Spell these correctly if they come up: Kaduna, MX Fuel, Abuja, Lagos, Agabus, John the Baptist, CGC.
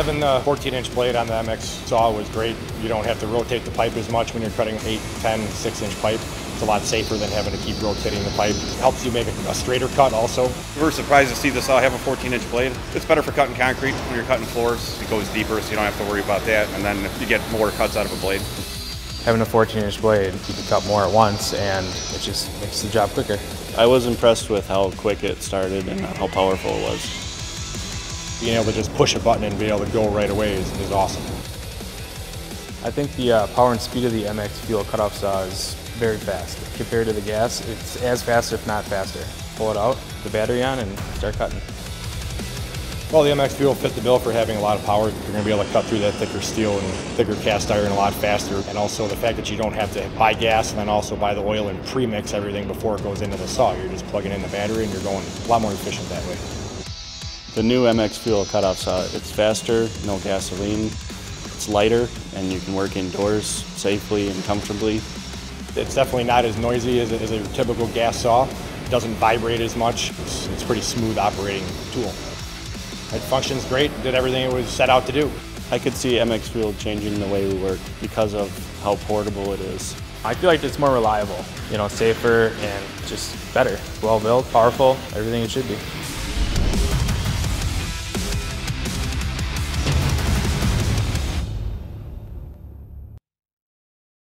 Having the 14-inch blade on the MX saw was great. You don't have to rotate the pipe as much when you're cutting 8, 10, 6-inch pipe. It's a lot safer than having to keep rotating the pipe. It helps you make a straighter cut also. We were surprised to see the saw have a 14-inch blade. It's better for cutting concrete. When you're cutting floors, it goes deeper, so you don't have to worry about that, and then you get more cuts out of a blade. Having a 14-inch blade, you can cut more at once, and it just makes the job quicker. I was impressed with how quick it started and how powerful it was. Being able to just push a button and be able to go right away is awesome. I think the power and speed of the MX Fuel cutoff saw is very fast. Compared to the gas, it's as fast, if not faster. Pull it out, the battery on, and start cutting. Well, the MX Fuel fit the bill for having a lot of power. You're going to be able to cut through that thicker steel and thicker cast iron a lot faster. And also the fact that you don't have to buy gas and then also buy the oil and pre-mix everything before it goes into the saw. You're just plugging in the battery and you're going a lot more efficient that way. The new MX Fuel cutoff saw, it's faster, no gasoline, it's lighter, and you can work indoors safely and comfortably. It's definitely not as noisy as a typical gas saw. It doesn't vibrate as much. It's a pretty smooth operating tool. It functions great, did everything it was set out to do. I could see MX Fuel changing the way we work because of how portable it is. I feel like it's more reliable, you know, safer and just better. Well built, powerful, everything it should be.